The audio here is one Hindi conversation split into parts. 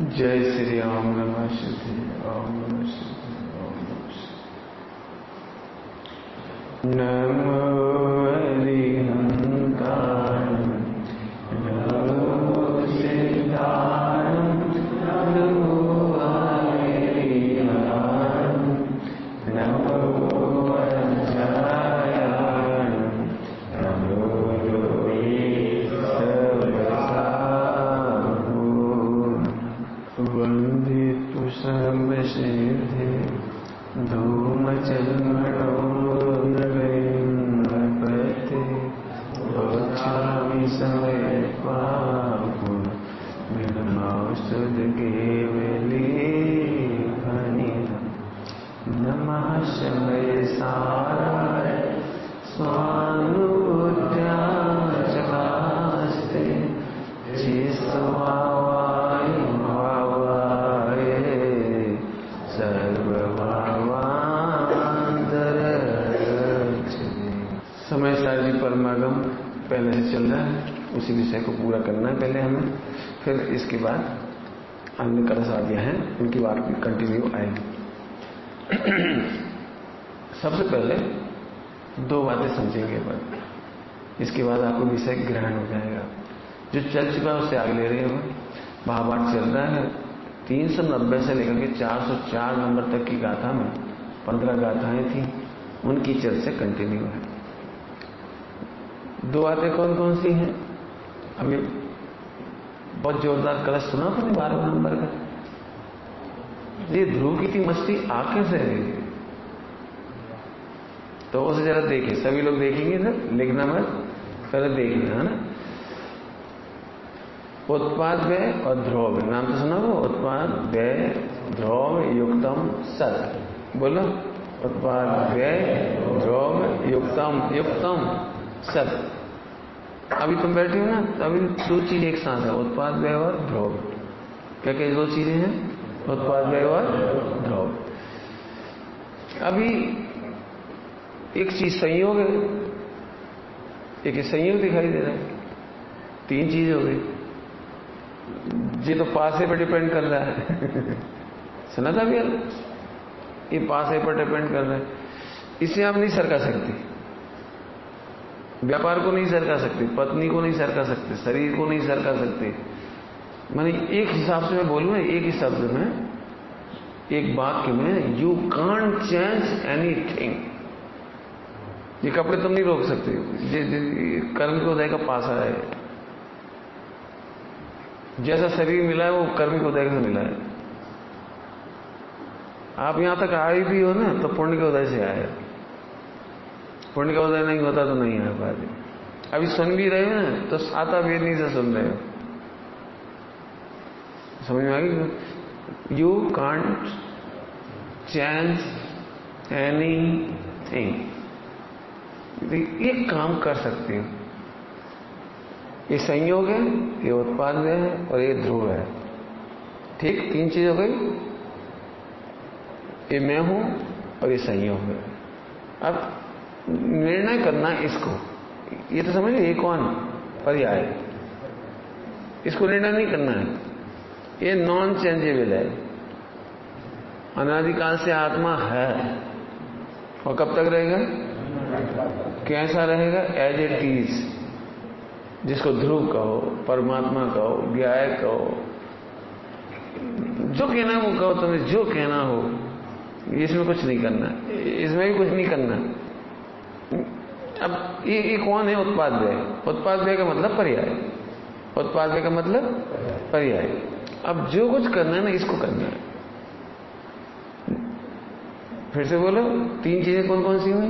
जय श्री राम। नमः नमः विषय को पूरा करना है पहले हमें, फिर इसके बाद अन्य कलश आ गया है, उनकी बात कंटिन्यू आएगी। सबसे पहले दो बातें समझेंगे बस, इसके बाद आपको विषय ग्रहण हो जाएगा। जो चल चुका है उससे आगे ले रहे हैं, महाभारत चल रहा है 390 से लेकर के 404 नंबर तक की गाथा में 15 गाथाएं थी, उनकी चल से कंटिन्यू है। दो बातें कौन कौन सी हैं? अभी बहुत जोरदार कलश सुना तुमने 12 नंबर का, ये ध्रुव की थी मस्ती आंखें से रही, तो उसे जरा देखे, सभी लोग देखेंगे ना, लिखना मत, पहले देखना है ना। उत्पाद-व्यय और ध्रौव्य नाम तो सुना हो, उत्पाद-व्यय-ध्रौव्य युक्तम सत, बोलो उत्पाद-व्यय-ध्रौव्य युक्तम युक्तम सत। अभी तुम बैठे हो ना, तो अभी दो चीज एक साथ है, उत्पाद व्यय और ध्रौव्य। क्या क्या दो चीजें हैं? उत्पाद व्यय और ध्रौव्य। अभी एक चीज संयोग है, एक संयोग दिखाई दे रहा है, तीन चीज हो गई। ये तो पासे पर डिपेंड कर रहा है सुना था भैया, ये पासे पर डिपेंड कर रहा है, इसे आप नहीं सरका सकते, व्यापार को नहीं सरका सकते, पत्नी को नहीं सरका सकते, शरीर को नहीं सरका सकते। माने एक हिसाब से मैं बोलूं, एक ही शब्द में, एक वाक्य में, यू कांट चेंज एनीथिंग। ये कपड़े तुम नहीं रोक सकते, कर्म को देगा पास आया है, जैसा शरीर मिला है वो कर्म को देगा से मिला है। आप यहां तक आए भी हो ना तो पुण्य के उदय से आए, पुण्य का उदय नहीं होता तो नहीं आ पाते। अभी सुन भी रहे हो ना तो साता वेदनी से सुन रहे हो, समझ में आ गई? You can't change anything, एक काम कर सकते हो, ये संयोग है, ये उत्पाद है और ये ध्रुव है, ठीक, तीन चीज हो गई, ये मैं हूं और ये संयोग है। अब निर्णय करना इसको, ये तो समझ ये कौन पर्याय, इसको निर्णय नहीं करना है, ये नॉन चेंजेबल है, अनादिकाल से आत्मा है और कब तक रहेगा, कैसा रहेगा, एज इट इज, जिसको ध्रुव कहो, परमात्मा कहो, व्याय कहो, जो कहना है वो कहो, तुम्हें जो कहना हो, इसमें कुछ नहीं करना, इसमें भी कुछ नहीं करना। अब ये कौन है? उत्पाद व्यय। उत्पाद व्यय का मतलब पर्याय, उत्पाद व्यय का मतलब पर्याय। अब जो कुछ करना है ना इसको करना है। फिर से बोलो, तीन चीजें कौन कौन सी हुई?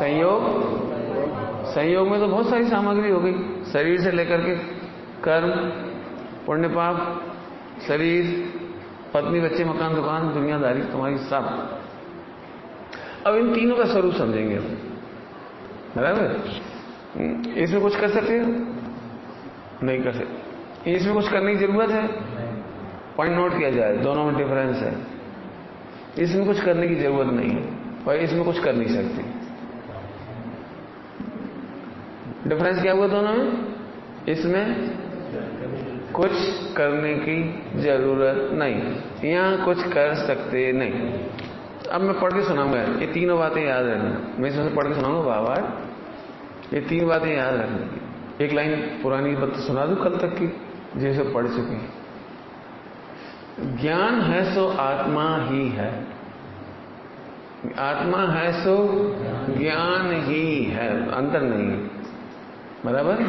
संयोग, संयोग में तो बहुत सारी सामग्री हो गई, शरीर से लेकर के कर्म, पुण्य पाप, शरीर, पत्नी, बच्चे, मकान, दुकान, दुनियादारी तुम्हारी सब। अब इन तीनों का स्वरूप समझेंगे हम, बराबर। इसमें कुछ कर सकते हो? नहीं कर सकते। इसमें कुछ करने की जरूरत है? पॉइंट नोट किया जाए, दोनों में डिफरेंस है। इसमें कुछ करने की जरूरत नहीं है और इसमें कुछ कर नहीं सकते। डिफरेंस क्या हुआ दोनों में? इसमें कुछ करने की जरूरत नहीं, यहाँ कुछ कर सकते नहीं। अब मैं पढ़ के सुनाऊंगा, ये तीनों बातें याद रखना। मैं इसमें पढ़ के सुनाऊंगा बार-बार, ये तीन बातें याद रखना। एक लाइन पुरानी बात सुना दूं कल तक की, जिसे पढ़ चुकी। ज्ञान है सो आत्मा ही है, आत्मा है सो ज्ञान ही है, अंतर नहीं है। बराबर,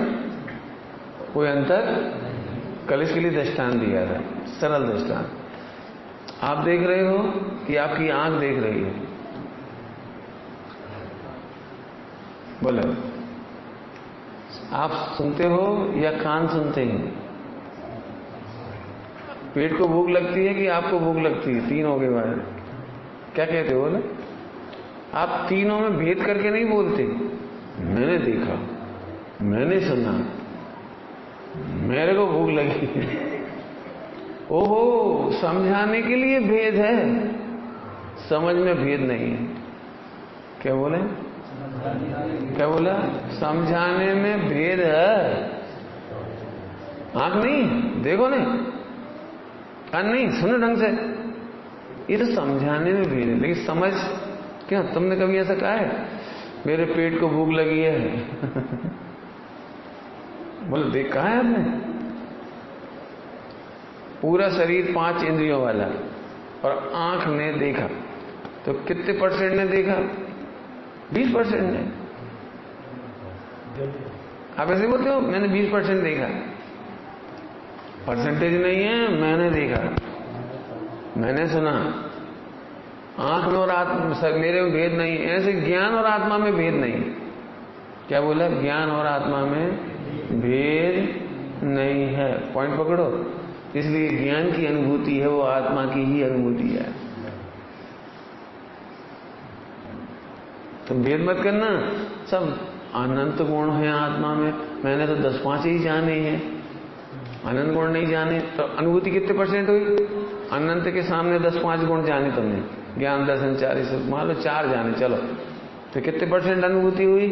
कोई अंतर। कल इसके लिए दृष्टांत दिया था, सरल दृष्टांत। आप देख रहे हो कि आपकी आंख देख रही है? बोलो, आप सुनते हो या कान सुनते हैं? पेट को भूख लगती है कि आपको भूख लगती है? तीनों के बारे में क्या कहते हो ना? आप तीनों में भेद करके नहीं बोलते, मैंने देखा, मैंने सुना, मेरे को भूख लगी। ओहो, समझाने के लिए भेद है, समझ में भेद नहीं है। क्या बोले? क्या बोला? समझाने में भेद है। आंख नहीं, देखो नहीं, कान नहीं, सुनो ढंग से, ये तो समझाने में भेद है। लेकिन समझ, क्या तुमने कभी ऐसा कहा है मेरे पेट को भूख लगी है? बोलो, देख कहा है आपने? पूरा शरीर 5 इंद्रियों वाला, और आंख ने देखा तो कितने परसेंट ने देखा? 20% ने। आप ऐसे बोलते हो, मैंने 20% देखा। परसेंटेज नहीं है, मैंने देखा, मैंने सुना। आंख में और आत्मा, मेरे में भेद नहीं। ऐसे ज्ञान और आत्मा में भेद नहीं। क्या बोला? ज्ञान और आत्मा में भेद नहीं है। पॉइंट पकड़ो। इसलिए ज्ञान की अनुभूति है वो आत्मा की ही अनुभूति है। तो भेद मत करना, सब अनंत गुण है आत्मा में, मैंने तो 10-5 ही जाने हैं, अनंत गुण नहीं जाने। तो अनुभूति कितने परसेंट हुई? अनंत के सामने 10-5 गुण जाने तुमने, ज्ञान, दर्शन, चार, मान लो 4 जाने, चलो तो कितने परसेंट अनुभूति हुई?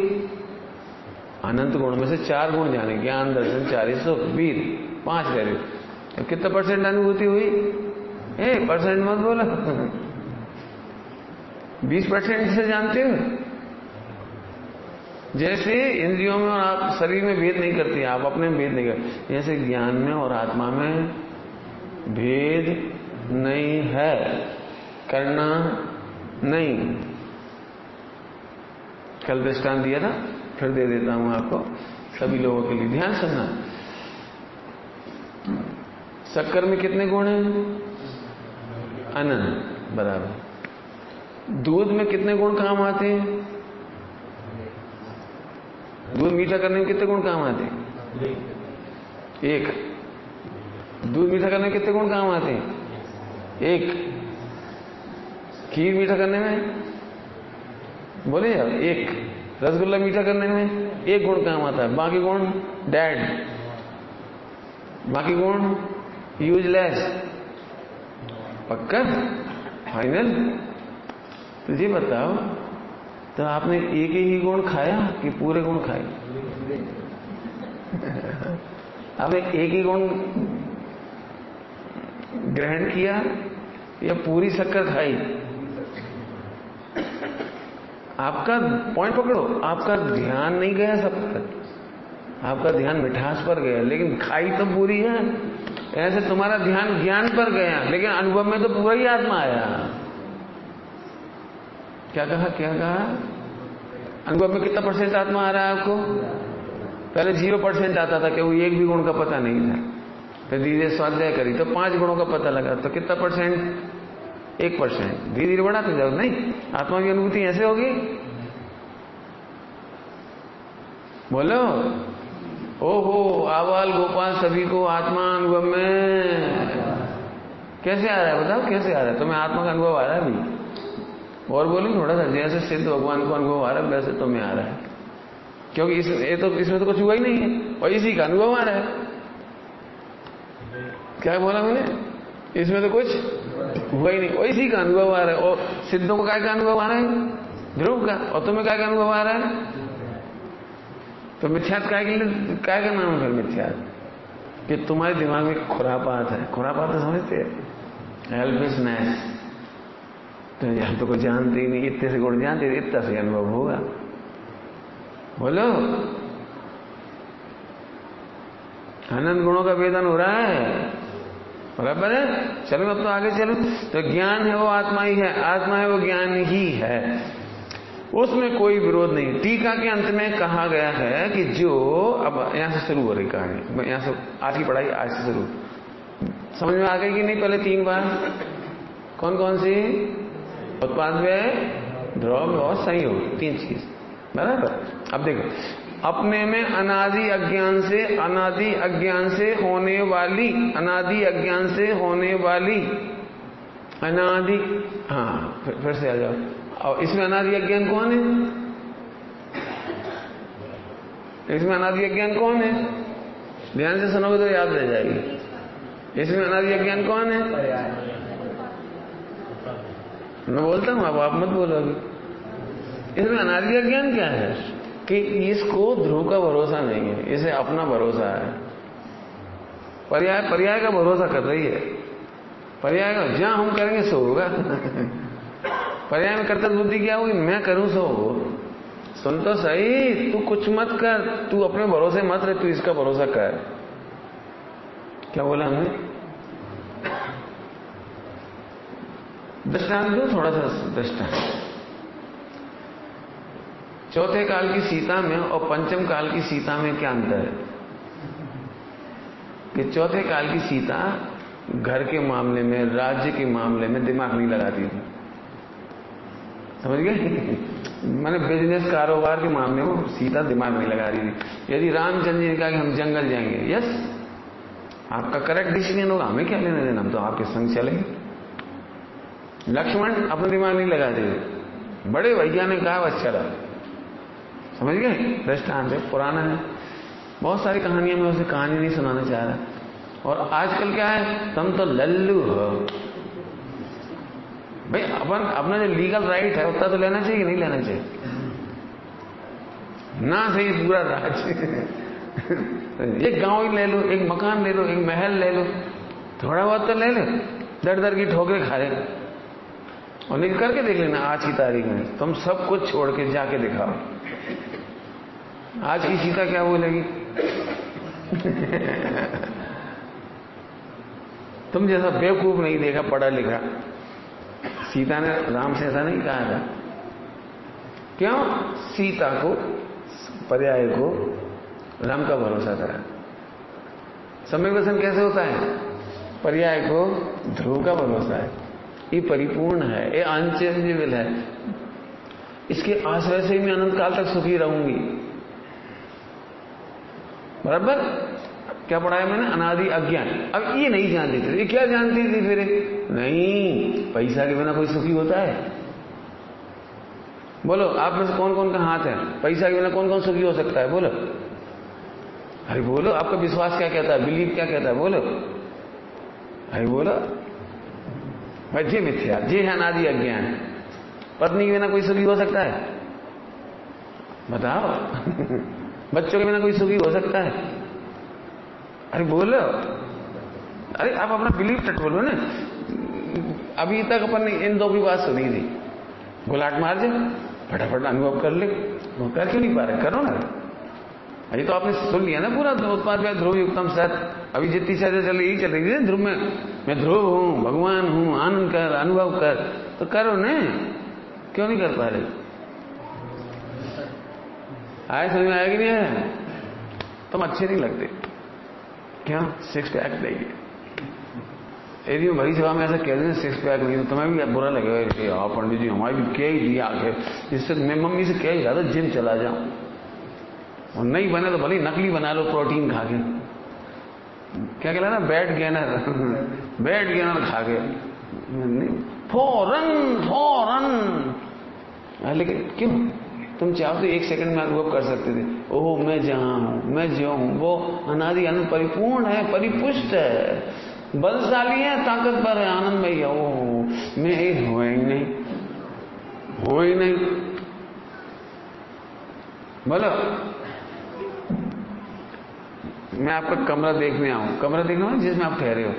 अनंत गुण में से 4 गुण जाने, ज्ञान, दर्शन, चालीस, वीर, 5 रह रहे, तो कितना परसेंट अनुभूति हुई? परसेंट मत बोला, 20% से जानते हो। जैसे इंद्रियों में और आप शरीर में भेद नहीं करते, आप अपने में भेद नहीं करते, जैसे ज्ञान में और आत्मा में भेद नहीं है, करना नहीं। कल दृष्टांत दिया था, फिर दे देता हूं आपको, सभी लोगों के लिए ध्यान सुनना। शक्कर में कितने गुण हैं? अनंत, बराबर। दूध में कितने गुण काम आते हैं? दूध मीठा करने में कितने गुण काम आते हैं? 1। दूध मीठा करने में कितने गुण काम आते हैं? 1। खीर मीठा करने में, बोले यार, 1। रसगुल्ला मीठा करने में 1 गुण काम आता है, बाकी गुण डेड, बाकी गुण यूजलेस। पक्का? फाइनल? तो ये बताओ, तो आपने एक ही गुण खाया कि पूरे गुण खाए? आपने एक ही गुण ग्रहण किया या पूरी शक्कर खाई? आपका पॉइंट पकड़ो, आपका ध्यान नहीं गया सब तक, आपका ध्यान मिठास पर गया, लेकिन खाई तो पूरी है। ऐसे तुम्हारा ध्यान ज्ञान पर गया, लेकिन अनुभव में तो पूरा ही आत्मा आया। क्या कहा? क्या कहा? अनुभव में कितना परसेंट आत्मा आ रहा है आपको? पहले 0% आता था, क्योंकि 1 भी गुण का पता नहीं था। फिर धीरे स्वाध्याय करी तो 5 गुणों का पता लगा, तो कितना परसेंट? 1%। धीरे धीरे बढ़ाते जाओ। नहीं, आत्मा की अनुभूति ऐसे होगी। बोलो, ओहो, आवाल गोपाल सभी को आत्मा अनुभव में कैसे आ रहा है? बताओ कैसे आ रहा है? तुम्हें आत्मा का अनुभव आ रहा है अभी? और बोली थोड़ा सा, जैसे सिद्ध भगवान को अनुभव आ रहा है वैसे तुम्हें आ रहा है, क्योंकि इसमें तो कुछ हुआ ही नहीं है, और इसी का अनुभव आ रहा है। क्या बोला मैंने? इसमें तो कुछ हुआ ही नहीं, और इसी का अनुभव आ रहा है। और सिद्धों को काय का अनुभव आ रहा है? ध्रुव का। और तुम्हें काय का अनुभव आ रहा है? तो मिथ्यात काय के लिए, काय का नाम है मिथ्यात? कि तुम्हारे दिमाग में खुरापात है। खुरापात तो समझते हैं, हेल्पलेसनेस। तो हम तो कुछ जानते ही नहीं, इतने से गुण जानते, इतना से अनुभव होगा। बोलो, अनंत गुणों का वेदन हो रहा है, बराबर है। चलो अब तो आगे चलो। तो ज्ञान है वो आत्मा ही है, आत्मा है वो ज्ञान ही है, उसमें कोई विरोध नहीं। टीका के अंत में कहा गया है कि जो, अब यहां से शुरू हो रही कहानी, यहां से आज की पढ़ाई आज से शुरू। समझ में आ गई कि नहीं? पहले तीन बार कौन कौन सी? उत्पाद-व्यय-ध्रौव्य और संयोग, तीन चीज, बराबर। अब देखो, अपने में अनादि अज्ञान से होने वाली हाँ, फिर से आ जाओ। और इसमें अनादि अज्ञान कौन है? इसमें अनादि अज्ञान कौन है? ध्यान से सुनोगे तो याद रह जाएगी। इसमें अनादि अज्ञान कौन है? मैं बोलता हूं, अब आप मत बोलोगे। इसमें अनादि अज्ञान क्या है? कि इसको ध्रुव का भरोसा नहीं है, इसे अपना भरोसा है। पर्याय का भरोसा कर रही है। पर्याय का जहां हम करेंगे सो होगा। पर्याय में कर्तव्य बुद्धि क्या होगी? मैं करूं सो हो। सुन तो सही, तू कुछ मत कर, तू अपने भरोसे मत रह, तू इसका भरोसा कर। क्या बोला हमने? दृष्टांत दो, थोड़ा सा दृष्टांत। चौथे काल की सीता में और पंचम काल की सीता में क्या अंतर है? कि चौथे काल की सीता घर के मामले में, राज्य के मामले में दिमाग नहीं लगाती थी, समझ गए? मैंने बिजनेस कारोबार के मामले में सीता दिमाग नहीं लगा रही थी। यदि रामचंद्र जी ने कहा कि हम जंगल जाएंगे, यस, आपका करेक्ट डिसीजन होगा, हमें क्या लेने देना, हम तो आपके संग चलेंगे। लक्ष्मण अपना दिमाग नहीं लगा रहे, बड़े वैज्ञानिक कहा, बस चला, समझ गए? दृष्टांत है, पुराना है, बहुत सारी कहानियां, मैं उसे कहानी नहीं सुनाना चाह रहा। और आजकल क्या है, तुम तो लल्लू हो भाई। अपन अपना जो लीगल राइट है उतना तो लेना चाहिए, नहीं लेना चाहिए ना, सही पूरा राज्य। एक गांव ही ले लो, एक मकान ले लो, एक महल ले लो, थोड़ा बहुत तो ले लो, दर दर की ठोकरें खा रहे और निकल करके देख लेना। आज की तारीख में तुम सब कुछ छोड़ के जाके दिखाओ, आज की सीता क्या बोलेगी। तुम जैसा बेवकूफ नहीं देखा पढ़ा लिखा। सीता ने राम से ऐसा नहीं कहा था। क्यों? सीता को, पर्याय को राम का भरोसा करा। सम्यक दर्शन कैसे होता है? पर्याय को ध्रुव का भरोसा है, ये परिपूर्ण है, ये अनचेंजेबल है, इसके आश्रय से ही मैं अनंत काल तक सुखी रहूंगी, बराबर। क्या पढ़ाया मैंने? अनादि अज्ञान। अब ये नहीं जानती थी, ये क्या जानती थी फिर? नहीं, पैसा के बिना कोई सुखी होता है? बोलो, आप में से कौन कौन का हाथ है? पैसा के बिना कौन कौन सुखी हो सकता है? बोलो, अरे बोलो, आपका विश्वास क्या कहता है, बिलीव क्या कहता है? बोलो, अरे बोलो भाई, जे मिथ्या, जे है अनादि अज्ञान। पत्नी के बिना कोई सुखी हो सकता है? बताओ। बच्चों के बिना कोई सुखी हो सकता है? अरे बोलो, अरे आप अपना बिलीफ तक बोलो ना। अभी तक अपन ने इन दो की बात सुनी थी, गुलाट मार दे, फटाफट अनुभव कर ले, कर क्यों नहीं पा रहे? करो ना। अरे तो आपने सुन लिया ना पूरा उत्पाद-व्यय-ध्रौव युक्तम सत्। अभी जितनी चर्चा चल रही है ध्रुव में, मैं ध्रुव हूं, भगवान हूं, आनंद कर, अनुभव कर, तो करो ना, क्यों नहीं कर पा रहे? आए समझ में आया कि नहीं है? तुम अच्छे नहीं लगते, क्या सिक्स पैक देंगे? यदि भरी सभा में ऐसा कह दें सिक्स पैक नहीं, तो तुम्हें भी बुरा लगेगा, हाँ पंडित जी हमारे भी क्या ही दिया आखिर, इससे मैं मम्मी से क्या ही रहा था जिम चला जाऊं, और नहीं बने तो भले नकली बना लो प्रोटीन खा के। क्या कहला ना, बैट गेनर खा के फौरन। लेकिन क्यों? तुम चाहो तो एक सेकंड में अनुभव कर सकते थे, ओहो मैं जहां हूं, मैं जो हूं, वो अनादि अनंत परिपूर्ण है, परिपुष्ट है, बलशाली है, ताकतवर है, आनंदमय है। ओहो मैं ये हुआ ही नहीं। बोलो, मैं आपका कमरा देखने आऊं, कमरा देखना जिसमें आप ठहरे हो,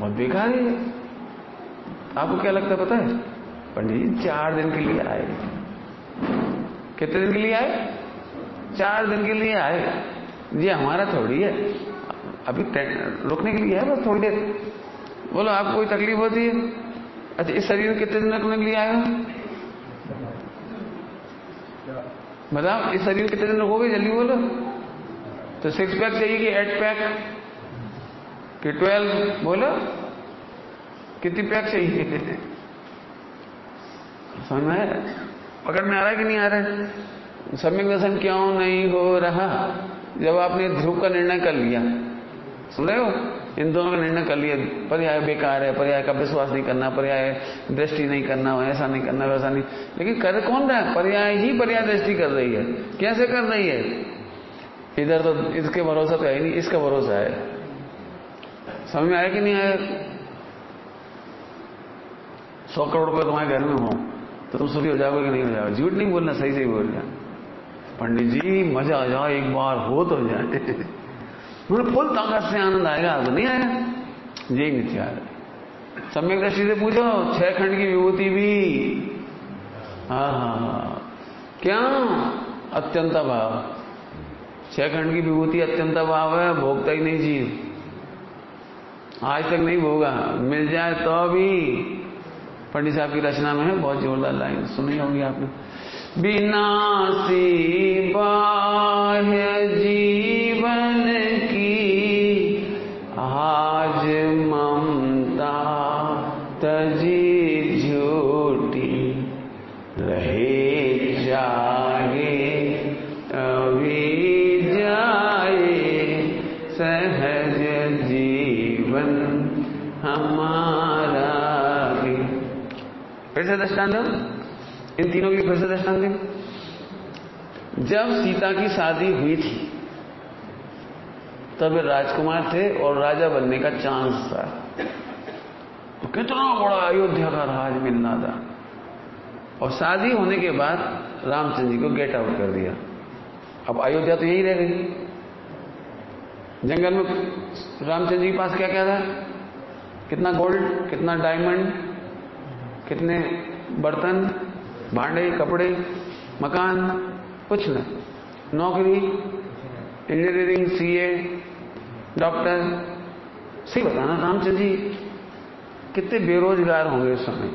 बहुत बेकार है। आपको क्या लगता है पता है पंडित जी? 4 दिन के लिए आए। कितने दिन के लिए आए? 4 दिन के लिए आए। ये हमारा थोड़ी है, अभी रुकने के लिए है, बस थोड़ी देर। बोलो आपको कोई तकलीफ होती है? अच्छा, इस शरीर में कितने दिन रुकने के लिए आए हो? बताओ इस शरीर में कितने दिन रुकोगे? जल्दी बोलो। तो 6 पैक चाहिए कि 8 पैक कि 12? बोलो कितनी पैक चाहिए? समझ में आया? पकड़ में आ रहा है कि नहीं आ रहा है? सम्यक दर्शन क्यों नहीं हो रहा? जब आपने ध्रुव का निर्णय कर लिया, सुन रहे हो, इन दोनों का निर्णय कर लिया, पर्याय बेकार है, पर्याय का विश्वास नहीं करना, पर्याय दृष्टि नहीं करना, ऐसा नहीं करना, वैसा नहीं। लेकिन कर कौन रहा है? पर्याय ही पर्याय दृष्टि कर रही है। कैसे कर रही है? इधर तो इसके भरोसा तो है नहीं, इसका भरोसा है। समझ में आया कि नहीं आया? 100 करोड़ रुपये तुम्हारे घर में हो तो तुम सुखी हो जाओगे कि नहीं हो जाओगे? झूठ नहीं बोलना, सही सही बोलना। पंडित जी मजा आ जाए, एक बार हो तो जाए, मतलब फुल ताकत से आनंद आएगा। तो नहीं आया, यही मिथ्याचार है। सम्यक दृष्टि से पूछो, 6 खंड की विभूति भी, हाँ, क्या अत्यंत भाव, 6 खंड की विभूति अत्यंत भाव है, भोगता ही नहीं जीव, आज तक नहीं भोगा, मिल जाए तो भी। पंडित साहब की रचना में है बहुत जोरदार लाइन, सुनी होगी आपने, बिनासी बाह्य जीवन की आज ममता तजी झूठी रहे जागे अभी जाए सहज जीवन हमारा भी। फिर से दृष्टांत दो, इन तीनों की फिर से दृष्टांत दें। जब सीता की शादी हुई थी तब राजकुमार थे और राजा बनने का चांस था, तो कितना बड़ा अयोध्या का राज मिलना था। और शादी होने के बाद रामचंद्र जी को गेट आउट कर दिया। अब अयोध्या तो यही रह गई। जंगल में रामचंद्र जी के पास क्या क्या था? कितना गोल्ड, कितना डायमंड, कितने बर्तन, भांडे, कपड़े, मकान, कुछ न, नौकरी, इंजीनियरिंग, सीए, डॉक्टर। सही बताना रामचंद्र जी कितने बेरोजगार होंगे उस समय?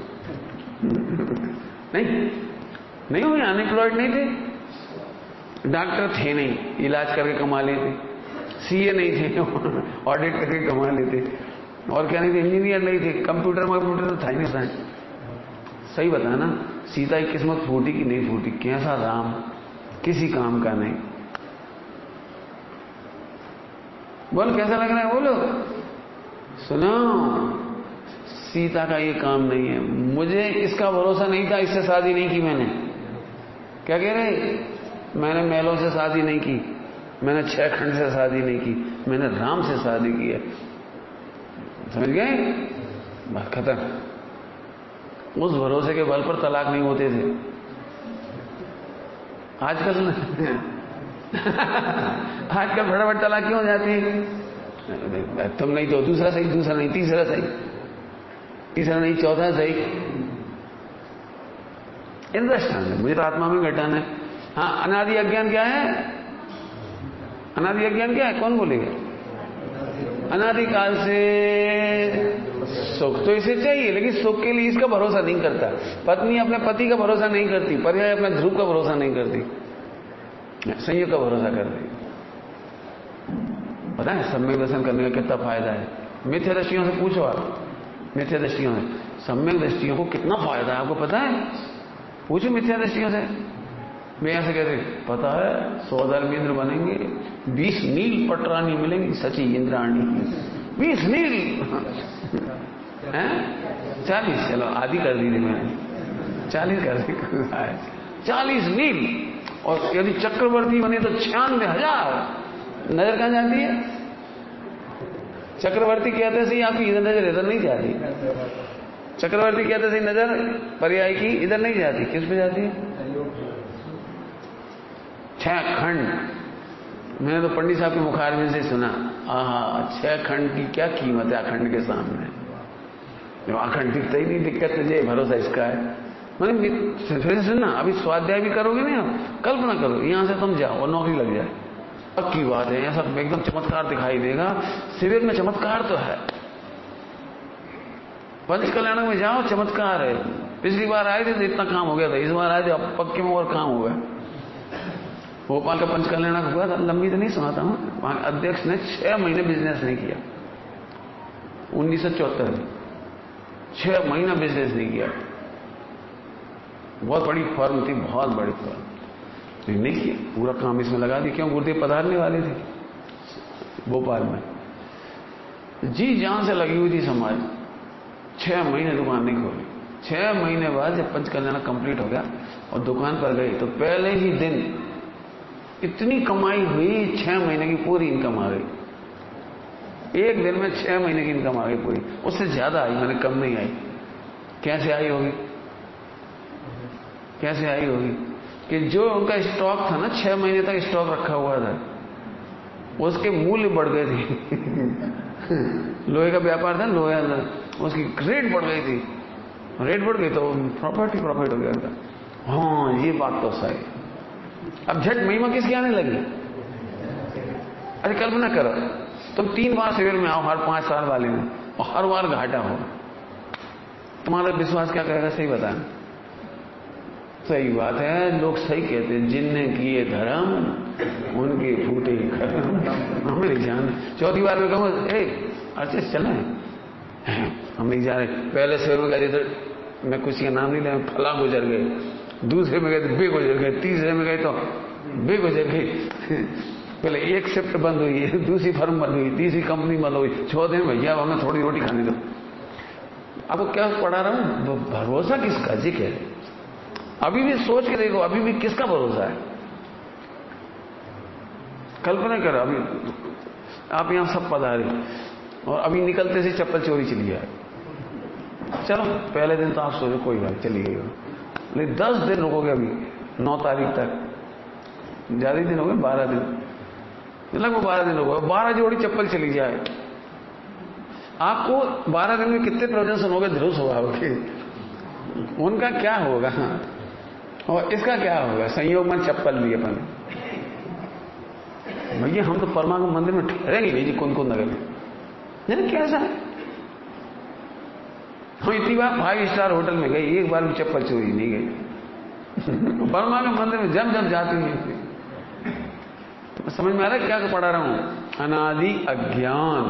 नहीं होंगे, अनएम्प्लॉयड नहीं थे। डॉक्टर थे नहीं, इलाज करके कमा लेते। सीए नहीं थे, ऑडिट करके कमा लेते। और क्या नहीं थे? इंजीनियर नहीं थे। कंप्यूटर था ही नहीं साइंस। सही बताना, सीता की किस्मत फूटी कि नहीं फूटी? कैसा राम, किसी काम का नहीं। बोलो कैसा लग रहा है? बोलो, सुनो, सीता का ये काम नहीं है, मुझे इसका भरोसा नहीं था, इससे शादी नहीं की मैंने। क्या कह रहे? मैंने महलों से शादी नहीं की, मैंने 6 खंड से शादी नहीं की, मैंने राम से शादी की है। समझ गए? बात खत्म। उस भरोसे के बल पर तलाक नहीं होते थे। आजकल फटाफट तलाक क्यों हो जाती है? तुम नहीं तो दूसरा सही, दूसरा नहीं तीसरा सही, तीसरा नहीं चौथा सही। इंद्रस्थान है, मुझे तो आत्मा में घटाना है। हाँ, अनादि अज्ञान क्या है? अनादि अज्ञान क्या है? कौन बोलेगा? अनादिकाल से सुख तो इसे चाहिए, लेकिन सुख के लिए इसका भरोसा नहीं करता। पत्नी अपने पति का भरोसा नहीं करती, पर्याय अपने ध्रुव का भरोसा नहीं करती, संयोग का भरोसा करती। पता है सम्यक दर्शन करने का कितना फायदा है? मिथ्या दृष्टियों से पूछो आप, मिथ्या दृष्टियों से सम्यक दृष्टियों को कितना फायदा है आपको पता है? पूछो मिथ्या दृष्टियों से। मैं ऐसे कहते, पता है 100,000 इंद्र बनेंगे, 20 नील पटरानी मिलेंगी, सची इंद्राणी 20 नील हैं 40, चलो आधी कर दी थी मैंने, 40 कर दी, 40 नील। और यदि चक्रवर्ती बने तो 96,000। नजर कहाँ जाती है? चक्रवर्ती कहते सही आपकी इधर नजर इधर नहीं जाती। चक्रवर्ती कहते सही नजर पर्याय की इधर नहीं जाती, किस पे जाती है? 6 खंड मैंने तो पंडित साहब के मुखार में से सुना, आहा 6 अखंड की क्या कीमत है अखंड के सामने, जो अखंड दिखता ही नहीं, दिक्कत है भरोसा इसका है। मैंने फिर सुनना, अभी स्वाध्याय भी करोगे नहीं आप, कल्पना करो यहां से तुम जाओ और नौकरी लग जाए, पक्की बात है, ऐसा एकदम चमत्कार दिखाई देगा। शिविर में चमत्कार तो है, पंच कल्याणक में जाओ चमत्कार है। पिछली बार आए थे तो इतना काम हो गया था, इस बार आए थे अब पक्के में और काम हुआ। भोपाल का पंच कल्याणक हुआ था, लंबी तो नहीं सुनाता हूं, वहां अध्यक्ष ने 6 महीने बिजनेस नहीं किया, 1974 में 6 महीना बिजनेस नहीं किया। बहुत बड़ी फर्म थी, बहुत बड़ी फर्म, नहीं किया, पूरा काम इसमें लगा दिया। क्यों? गुरुदेव पधारने वाले थे भोपाल में, जी जान से लगी हुई थी समाज। 6 महीने दुकान नहीं खोली। 6 महीने बाद जब पंच कल्याणक कंप्लीट हो गया और दुकान पर गई तो पहले ही दिन इतनी कमाई हुई, 6 महीने की पूरी इनकम आ गई। एक दिन में 6 महीने की इनकम आ गई पूरी, उससे ज्यादा आई, मैंने कम नहीं आई। कैसे आई होगी? कैसे आई होगी कि जो उनका स्टॉक था ना, 6 महीने तक स्टॉक रखा हुआ था, उसके मूल्य बढ़ गए थे। लोहे का व्यापार था, लोहे था, उसकी रेट बढ़ गई थी, रेट बढ़ गई तो प्रॉफिट हो गया था। हाँ ये बात तो सही। अब झट महिमा किसकी आने लगी? अरे कल्पना करो तुम 3 बार शिविर में आओ, हर 5 साल वाले में, और हर बार घाटा हो, तुम्हारा विश्वास क्या करेगा? सही बताना। सही बात है, लोग सही कहते हैं, जिनने किए धर्म उनके फूटे कर्म। हम नहीं जाने, 4थी बार में कहूँ अर्चे चला है, हम नहीं जा रहे। पहले शेर में गए थे, मैं किसी का नाम नहीं लिया, फला गुजर गए, दूसरे में गए तो बे गुजर गए, तीसरे में गए तो बे गुजर गए। पहले एक शिफ्ट बंद हुई है, दूसरी फर्म बंद हुई, तीसरी कंपनी बंद हुई, 4 दिन भैया हमें थोड़ी रोटी खाने दो। आपको क्या पढ़ा रहा हूँ? भरोसा किसका? जी कह रहे, अभी भी सोच के देखो, अभी भी किसका भरोसा है? कल्पना करो, अभी आप यहां सब पधारे और अभी निकलते से चप्पल चोरी चली जाए। चलो पहले दिन तो आप सोचो कोई बात, चली गई हो, लेकिन 10 दिन रुकोगे। अभी 9 तारीख तक ज्यादा दिन हो गए, 12 दिन लगभग, 12 दिन हो गए, 12 जोड़ी चप्पल चली जाए। आपको 12 दिन में कितने प्रवचन हो गए ध्रुव स्वभाव के, उनका क्या होगा और इसका क्या होगा? संयोग में चप्पल लिए अपन भैया, हम तो परमात्मा मंदिर में ठहरेंगे भैया जी, कौन नगर में ना, कैसा है? हम इतनी बार 5 स्टार होटल में गए, एक बार भी चप्पल चोरी नहीं गई। परमात्मा मंदिर में जम जाती नहीं। तो समझ में आ रहा है क्या पढ़ा रहा हूं? अनादि अज्ञान।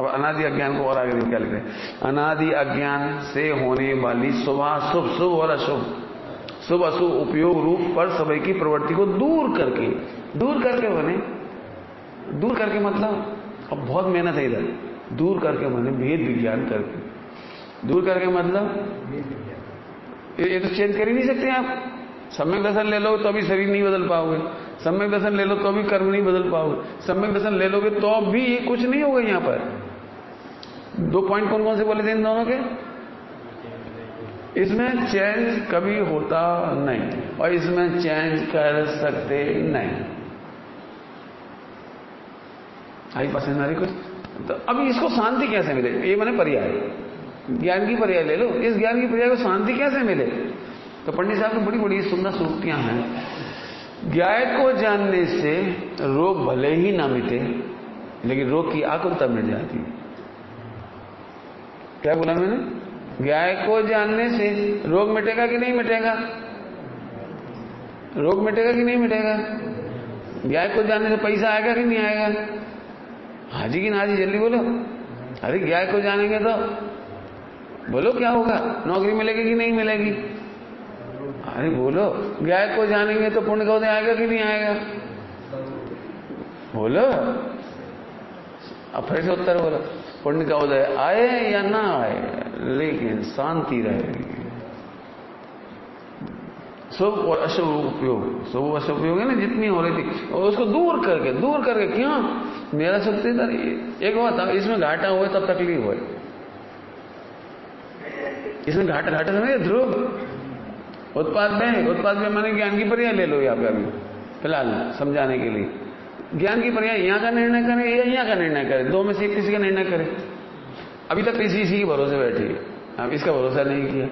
अब अनादि अज्ञान को और आगे देख क्या लिख रहे हैं? अनादि अज्ञान से होने वाली शुभाशुभ, शुभ और अशुभ, शुभ अशुभ उपयोग रूप पर सभी की प्रवृत्ति को दूर करके बने। दूर करके मतलब, अब बहुत मेहनत है इधर, दूर करके बने भेद विज्ञान करके। दूर करके मतलब ये तो चेंज कर ही नहीं सकते आप। सम्यक दर्शन ले लो तो भी शरीर नहीं बदल पाओगे, सम्यक दर्शन ले लो तो भी कर्म नहीं बदल पाओगे, सम्यक दर्शन ले लोगे तो भी कुछ नहीं होगा। यहां पर 2 पॉइंट कौन कौन से बोले थे इन दोनों के? इसमें चेंज कभी होता नहीं और इसमें चेंज कर सकते नहीं। आई पसंद आ रही कुछ? तो अब इसको शांति कैसे मिले? ये मैंने पर्याय, ज्ञान की पर्याय ले लो, इस ज्ञान की पर्याय को शांति कैसे मिले? तो पंडित साहब की बड़ी बड़ी सुंदर सूक्तियां हैं। ज्ञाय को जानने से रोग भले ही ना मिटे, लेकिन रोग की आकुलता मिट जाती है। क्या बोला मैंने? ज्ञाय को जानने से रोग मिटेगा कि नहीं मिटेगा? रोग मिटेगा कि नहीं मिटेगा? ज्ञाय को जानने से पैसा आएगा कि नहीं आएगा? हाजी की नाजी जल्दी बोलो। अरे ज्ञाय को जानेंगे तो बोलो क्या होगा? नौकरी मिलेगी कि नहीं मिलेगी? अरे बोलो। ज्ञाय को जानेंगे तो पुण्य का उदय आएगा कि नहीं आएगा? बोलो। अब फिर से उत्तर बोलो। पुण्य का उदय आए या ना आए, लेकिन शांति रहेगी। शुभ और अशुभ उपयोग, शुभ अशुभ उपयोग है ना, जितनी हो रही थी, और उसको दूर करके। क्यों? मेरा सबसे एक बात था, इसमें घाटा हुआ तब तकलीफ हुआ, इसमें घाटा समझे ध्रुव। उत्पाद-व्यय-ध्रौव्य माने ज्ञान की पर्याय ले लो। यहाँ पे अभी फिलहाल समझाने के लिए। ज्ञान की पर्याय यहाँ का निर्णय करें या यहाँ का निर्णय करें, दो में से किसी का निर्णय करें। अभी तक इसी के भरोसे बैठी है, अब इसका भरोसा नहीं किया।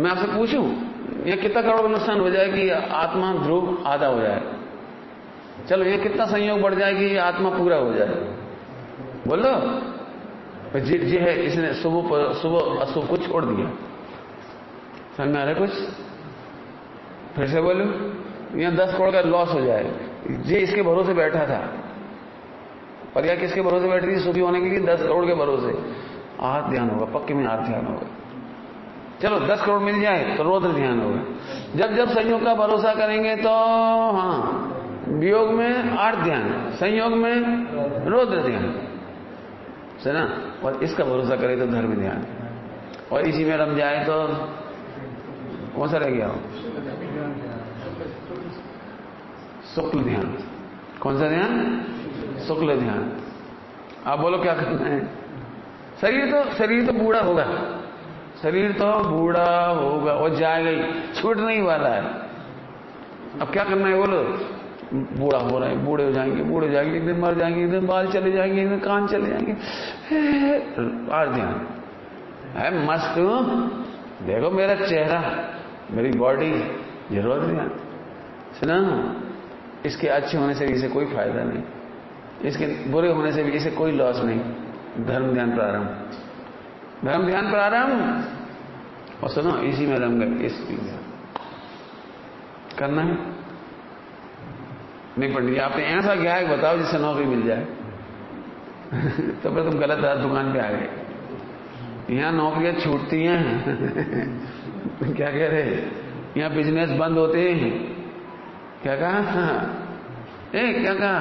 मैं आपसे पूछूं यह कितना करोड़ का नुकसान हो जाए कि आत्मा ध्रुव आधा हो जाए, चलो ये कितना संयोग बढ़ जाए कि आत्मा पूरा हो जाए, बोलो जी है इसने सुबह अशुभ को छोड़ दिया। समझ में आ रहा है कुछ? फिर से बोलो, यहाँ 10 करोड़ का लॉस हो जाए, ये इसके भरोसे बैठा था। पर यह किसके भरोसे बैठ रही है? सुखी होने के लिए 10 करोड़ के भरोसे। आज ध्यान होगा, पक्के में आज ध्यान होगा, चलो 10 करोड़ मिल जाए तो रोज ध्यान होगा। जब जब संयोग का भरोसा करेंगे तो हाँ, वियोग में आठ ध्यान, संयोग में रोद्र ध्यान, है ना। और इसका भरोसा करे तो धर्म ध्यान, और इसी में रम जाए तो कौन सा रह गया? शुक्ल ध्यान। कौन सा ध्यान? शुक्ल ध्यान। आप बोलो क्या करना है? शरीर तो बूढ़ा होगा, शरीर तो बूढ़ा होगा और जाएगा, छूट नहीं वाला है। अब क्या करना है बोलो? बूढ़ा हो रहा है, बूढ़े हो जाएंगे, बूढ़े हो जाएंगे, एक दिन मर जाएंगे, एक दिन बाल चले जाएंगे, एक दिन कान चले जाएंगे। और ध्यान है मस्त, देखो मेरा चेहरा, मेरी बॉडी, जरूरत ध्यान सुना। इसके अच्छे होने से भी इसे कोई फायदा नहीं, इसके बुरे होने से भी इसे कोई लॉस नहीं। धर्म ध्यान प्रारंभ, धर्म ध्यान प्रारंभ। और सुनो इसी में रम गए, इस करना है नहीं। पंडित जी आपने ऐसा ग्राहक बताओ जिससे नौकरी मिल जाए तो फिर तुम गलत दुकान पे आ गए। यहाँ नौकरियां छूटती हैं क्या कह रहे? यहाँ बिजनेस बंद होते हैं। क्या कहा? क्या कहा?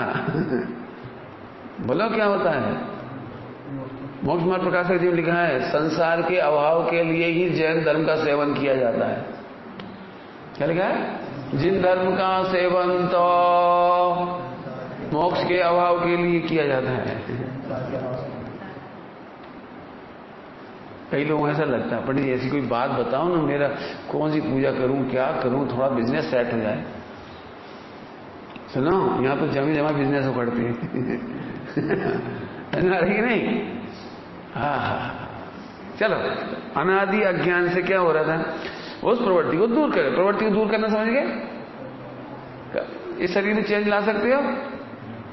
बोलो क्या होता है? मोक्ष मार्ग प्रकाशक जी ने लिखा है, संसार के अभाव के लिए ही जैन धर्म का सेवन किया जाता है। क्या लिखा है? जिन धर्म का सेवन तो मोक्ष के अभाव के लिए किया जाता है। कई लोगों ऐसा लगता है पंडित ऐसी कोई बात बताओ ना, मेरा कौन सी पूजा करूं, क्या करूं, थोड़ा बिजनेस सेट हो जाए। सुनो यहाँ तो जमी जमा बिजनेस उखड़ते हैं नहीं। हाँ चलो, अनादि अज्ञान से क्या हो रहा था? उस प्रवृत्ति को दूर करें। प्रवृत्ति को दूर करना समझ गए? इस शरीर में चेंज ला सकते हो?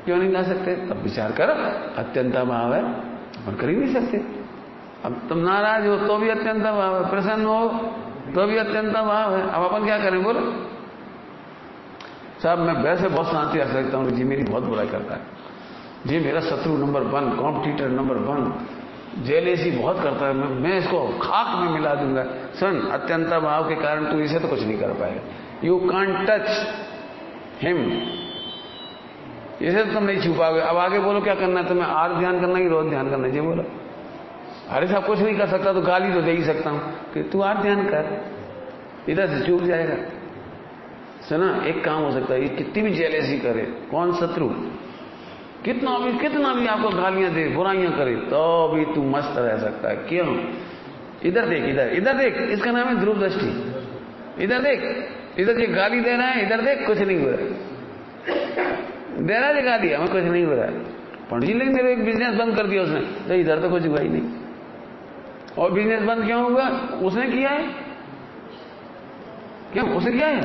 क्यों नहीं ला सकते? अब विचार करो, अत्यंत भाव है और कर ही नहीं सकते। अब तुम नाराज हो तो भी अत्यंत भाव है, प्रसन्न हो तो भी अत्यंत भाव है। अब अपन क्या करें बोलो? साहब मैं वैसे बहुत शांति रख सकता हूँ, जी मेरी बहुत बुराई करता है, जी मेरा शत्रु नंबर 1, कॉम्पिटिटर नंबर 1, जेलेसी बहुत करता है, मैं इसको खाक में मिला दूंगा। सुन, अत्यंत भाव के कारण तू इसे तो कुछ नहीं कर पाएगा। यू कांट टच हिम, इसे तो तुम नहीं छुपाओगे। अब आगे बोलो क्या करना है तुम्हें? आज ध्यान करना है कि रोज ध्यान करना है? जी बोलो। अरे साहब कुछ नहीं कर सकता तो गाली तो दे ही सकता हूं कि तू आज ध्यान कर, इधर से चूक जाएगा। सुना एक काम हो सकता है, ये कितनी भी जेलेसी करे, कौन शत्रु कितना भी आपको गालियां दे, बुराइयां करे, तो भी तू मस्त रह सकता है। क्यों? इधर देख, इधर देख, इसका नाम है ध्रुव दृष्टि। इधर देख, इधर ये गाली दे रहा है, इधर देख कुछ नहीं हो रहा है, दे रहा है गाली, हमें कुछ नहीं हो रहा है। पंडित जी लेकिन मेरे एक बिजनेस बंद कर दिया उसने, तो इधर तो कुछ हुआ ही नहीं। और बिजनेस बंद क्यों हुआ? उसने किया है। क्यों उसने किया है?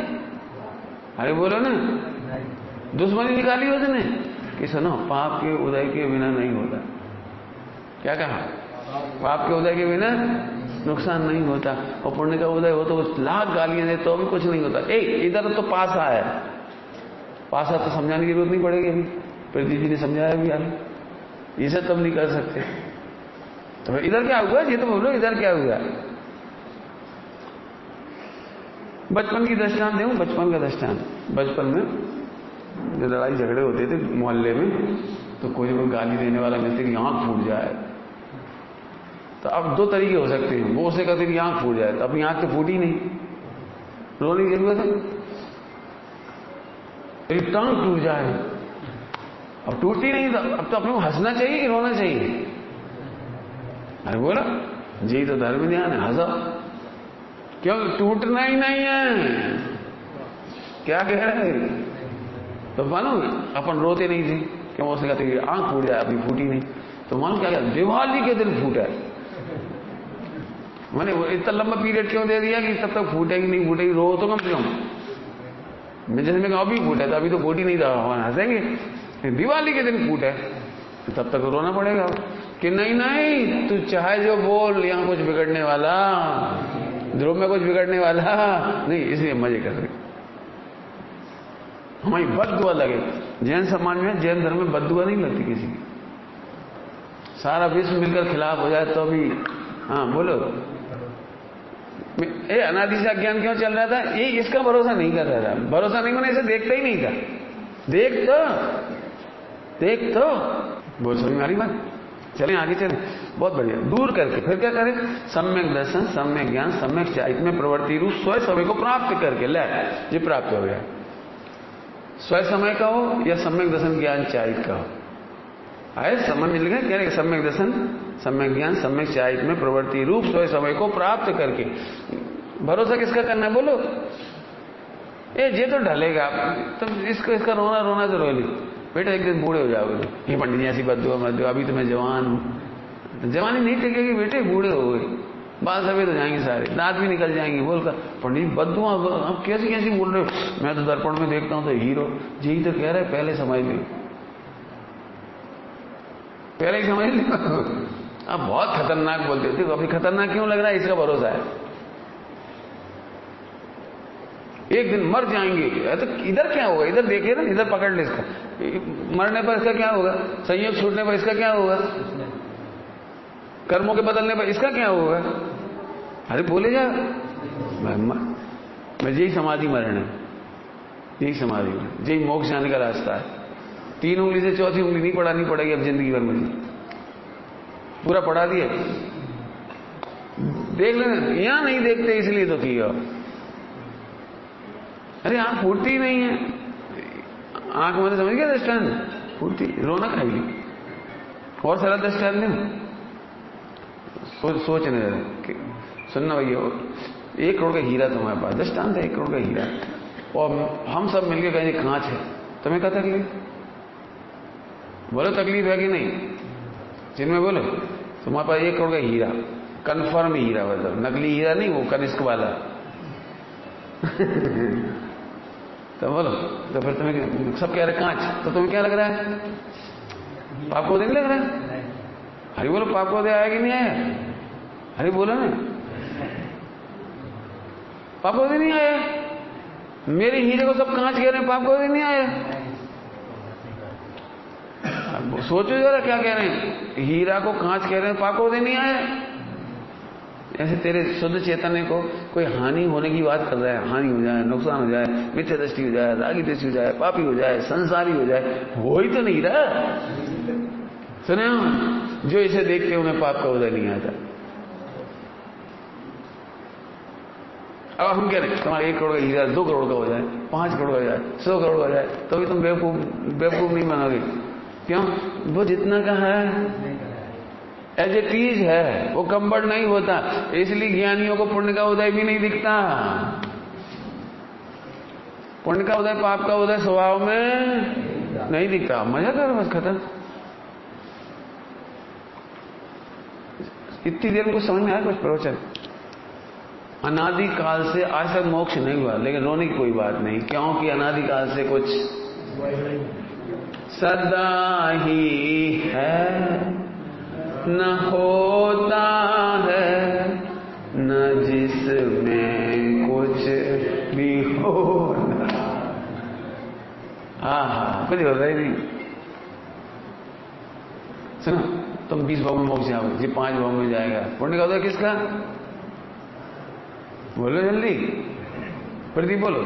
अरे बोलो ना, दुश्मनी निकाली उसने कि सुनो पाप के उदय के बिना नहीं होता। क्या कहा? पाप के उदय के बिना नुकसान नहीं होता। और पुण्य का उदय हो तो लाख गालियां दे तो भी कुछ नहीं होता। इधर तो पासा है, पासा तो समझाने की जरूरत नहीं पड़ेगी। अभी प्रदीप जी ने समझाया भी, यार इसे तुम नहीं कर सकते। तो इधर क्या हुआ ये तो बोलो, इधर क्या हुआ? बचपन की दृष्टांत दूं, बचपन का दृष्टांत। बचपन में जो लड़ाई झगड़े होते थे मोहल्ले में, तो कोई ना कोई गाली देने वाला मिलते कि आंख फूट जाए। तो अब दो तरीके हो सकते हैं, वो उसे कहते कि आंख फूट जाए, तो अपनी आंख तो फूटी नहीं, रोने की जरूरत है। टांग टूट जाए, अब टूटती नहीं, अब तो अपने को हंसना चाहिए कि रोना चाहिए? अरे बोला जी तो धर्म ध्यान है, हंसा क्यों? टूटना ही नहीं है, क्या कह रहे हैं तो मालूम है अपन रोते नहीं थे क्यों, उसने कहते कि आंख फूट जाए, अभी फूटी नहीं। तो मालूम क्या कहते, दिवाली के दिन फूटा है। मैंने इतना लंबा पीरियड क्यों दे दिया कि तब तक फूटेगी नहीं फूटेगी, रो तो कम से कम। मैं जैसे मैं कहा अभी फूटा है तो अभी तो फूटी नहीं था, हंसेंगे दिवाली के दिन फूटा है तब तक रोना पड़ेगा कि नहीं नहीं तू चाहे जो बोल, यहाँ कुछ बिगड़ने वाला, ध्रुव में कुछ बिगड़ने वाला नहीं, इसलिए मजे कर रहे। हमारी बददुआ लगे, जैन समाज में जैन धर्म में बददुआ नहीं लगती किसी की, सारा विश्व मिलकर खिलाफ हो जाए तो भी हाँ बोलो। ये अनादि से अज्ञान क्यों चल रहा था, ये इसका भरोसा नहीं कर रहा था, भरोसा नहीं मैंने इसे देखता ही नहीं था। देख तो बोल समझ में आ रही बात, चले आगे चले, बहुत बढ़िया। दूर करके फिर क्या करें, सम्यक दर्शन सम्यक ज्ञान सम्यक चैत में प्रवृत्ति रूप स्वयं समय को प्राप्त करके ले, ये प्राप्त हो गया। स्वयं समय का हो या सम्यक दर्शन ज्ञान चैत का हो, आए समझ मिल गया क्या, सम्यक दर्शन सम्यक ज्ञान सम्यक चैत में प्रवृत्ति रूप स्वयं समय को प्राप्त करके। भरोसा किसका करना है बोलो, ये तो ढलेगा तो इसको इसका रोना रोना तो रो ली बेटा, एक दिन बूढ़े हो जाओगे। ये पंडित जी ऐसी बद्दुआ मत दो, अभी तो मैं जवान हूँ, जवानी नहीं टिकेगी बेटे, बूढ़े हो गए, बाल सफेद हो जाएंगे सारे, दांत भी निकल जाएंगे। बोलकर पंडित जी बद्दुआ आप कैसी कैसी बोल रहे हो, मैं तो दर्पण में देखता हूँ तो हीरो जी तो कह रहे पहले समझ लो, पहले ही समझ लो। आप बहुत खतरनाक बोलते हो, अभी खतरनाक क्यों लग रहा है इसका भरोसा है, एक दिन मर जाएंगे। तो इधर क्या होगा, इधर देखिए ना, इधर पकड़ ले इसका, मरने पर इसका क्या होगा, संयोग छूटने पर इसका क्या होगा, कर्मों के बदलने पर इसका क्या होगा। अरे बोले जा, मैं यही समाधि मरण है, यही समाधि मरण, यही मोक्ष जाने का रास्ता है। 3 उंगली से 4थी उंगली नहीं पढ़ानी पड़ेगी अब जिंदगी भर में, पूरा पढ़ा दिया देख लेना, यहां नहीं देखते इसलिए तो किया। अरे आंख फूटती ही नहीं है, आंख मैंने समझ गया दृष्टान फूटती, रोना खाई ली और सारा दृष्टान नहीं सोचने लगे। सुनना भैया, 1 करोड़ का हीरा तुम्हारे पास दृष्टान था, 1 करोड़ का हीरा, और हम सब मिलके कहेंगे कांच है, तुम्हें क्या तकलीफ, बोलो तकलीफ है कि नहीं जिनमें, बोलो तुम्हारे पास 1 करोड़ का हीरा, कन्फर्म हीरा, मतलब नकली हीरा नहीं, वो कनिष्क वाला। तो बोलो तो फिर तुम्हें सब कह रहे कांच, तो तुम्हें क्या लग रहा है, पाप को नहीं लग रहा है। हरी बोलो, पाप को आया कि नहीं आया, हरी बोलो ना, पाप को नहीं आया, मेरे हीरे को सब कांच कह रहे हैं, पाप को नहीं आया। सोचो जरा क्या कह रहे हैं, हीरा को कांच कह रहे हैं, पाप को नहीं आया। ऐसे तेरे शुद्ध चेतन को कोई हानि होने की बात कर रहा है, हानि हो जाए, नुकसान हो जाए, मिथ्या दृष्टि हो जाए, रागी दृष्टि हो जाए, पापी हो जाए, संसारी हो जाए, हो ही तो नहीं रहा। सुने जो इसे देखते उन्हें पाप का उदय नहीं आता। अब हम कह रहे हैं तुम्हारे 1 करोड़ का हीरा 2 करोड़ का हो जाए, 5 करोड़ का हो जाए, 100 करोड़ का हो जाए, तो भी तुम बेवकूफ नहीं बनोगे। क्यों, वो जितना का है एज ए टीज है, वो कंबड़ नहीं होता, इसलिए ज्ञानियों को पुण्य का उदय भी नहीं दिखता। पुण्य का उदय पाप का उदय स्वभाव में नहीं दिखता। मजा करो बस, खत्म। इतनी देर में कुछ समझ में आया, कुछ प्रवचन। अनादि काल से आज तक मोक्ष नहीं हुआ, लेकिन रोने की कोई बात नहीं, क्योंकि अनादि काल से कुछ सदा ही है, न होता है न जिसमें कुछ भी हो। कुछ होता ही नहीं। सुनो, तुम 20 भाव में मोक्ष जाओगे, ये 5 भाव में जाएगा। पुण्य का होता है किसका, बोलो जल्दी प्रदीप बोलो।